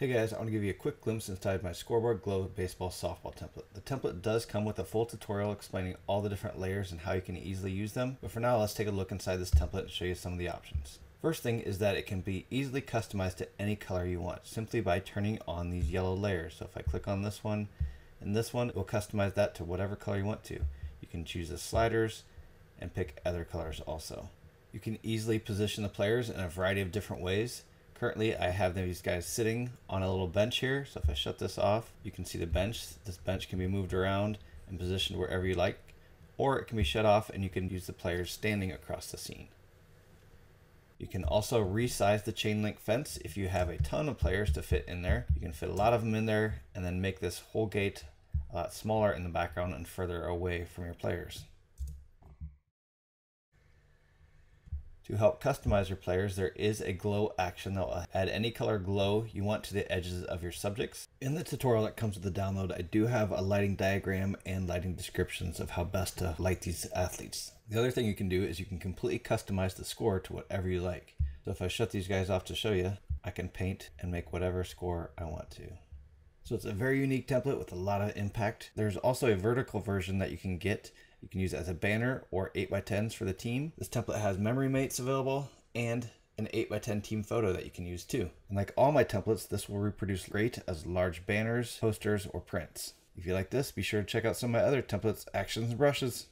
Hey guys, I want to give you a quick glimpse inside my Scoreboard Glow Baseball Softball template. The template does come with a full tutorial explaining all the different layers and how you can easily use them, but for now let's take a look inside this template and show you some of the options. First thing is that it can be easily customized to any color you want simply by turning on these yellow layers. So if I click on this one and this one, it will customize that to whatever color you want to. You can choose the sliders and pick other colors also. You can easily position the players in a variety of different ways. Currently, I have these guys sitting on a little bench here, so if I shut this off, you can see the bench. This bench can be moved around and positioned wherever you like, or it can be shut off and you can use the players standing across the scene. You can also resize the chain link fence if you have a ton of players to fit in there. You can fit a lot of them in there and then make this whole gate a lot smaller in the background and further away from your players. To help customize your players, there is a glow action that will add any color glow you want to the edges of your subjects. In the tutorial that comes with the download, I do have a lighting diagram and lighting descriptions of how best to light these athletes. The other thing you can do is you can completely customize the score to whatever you like. So if I shut these guys off to show you, I can paint and make whatever score I want to. So it's a very unique template with a lot of impact. There's also a vertical version that you can get. You can use it as a banner or 8x10s for the team. This template has memory mates available and an 8x10 team photo that you can use too. And like all my templates, this will reproduce great as large banners, posters, or prints. If you like this, be sure to check out some of my other templates, actions, and brushes.